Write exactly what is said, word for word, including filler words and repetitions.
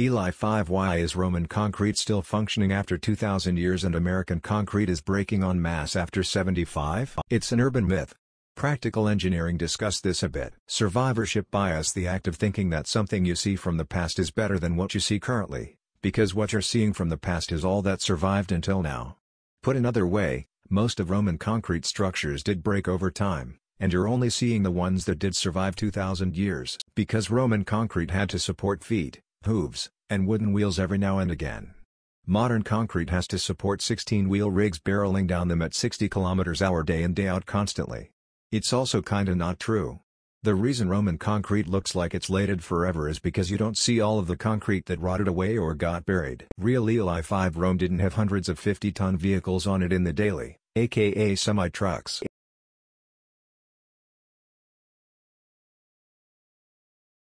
Eli five Why is Roman concrete still functioning after two thousand years and American concrete is breaking en masse after seventy-five? It's an urban myth. Practical engineering discussed this a bit. Survivorship bias: the act of thinking that something you see from the past is better than what you see currently, because what you're seeing from the past is all that survived until now. Put another way, most of Roman concrete structures did break over time, and you're only seeing the ones that did survive two thousand years. Because Roman concrete had to support feet, hooves, and wooden wheels every now and again. Modern concrete has to support sixteen-wheel rigs barreling down them at sixty kilometers an hour day in day out constantly. It's also kinda not true. The reason Roman concrete looks like it's lated forever is because you don't see all of the concrete that rotted away or got buried. Real Eli five Rome didn't have hundreds of fifty-ton vehicles on it in the daily, aka semi-trucks.